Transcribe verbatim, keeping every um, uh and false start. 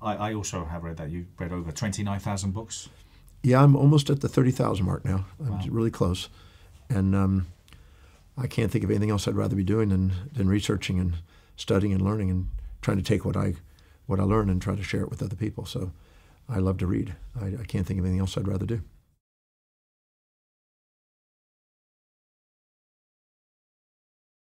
I, I also have read that. You've read over twenty-nine thousand books? Yeah, I'm almost at the thirty thousand mark now. I'm wow. really close. And um, I can't think of anything else I'd rather be doing than, than researching and studying and learning and trying to take what I, what I learn and try to share it with other people. So I love to read. I, I can't think of anything else I'd rather do.